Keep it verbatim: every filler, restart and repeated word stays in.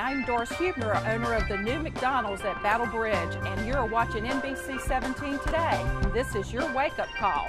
I'm Doris Huebner, owner of the new McDonald's at Battle Bridge, and you're watching N B C seventeen Today. This is your wake-up call.